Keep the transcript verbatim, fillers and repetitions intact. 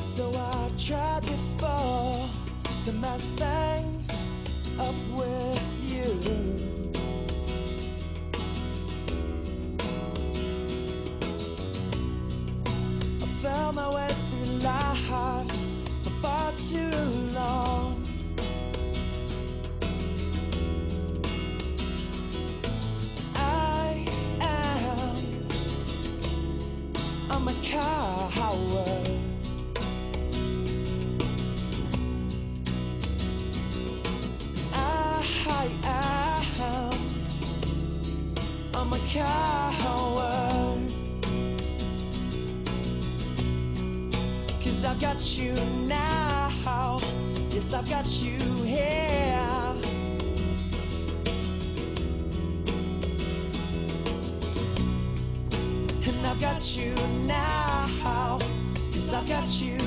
So I tried before to mess things up with you. I found my way through life for far too long. I am, I'm a coward. I'm a coward, 'cause I've got you now. Yes, I've got you here. And I've got you now. Yes, I've got you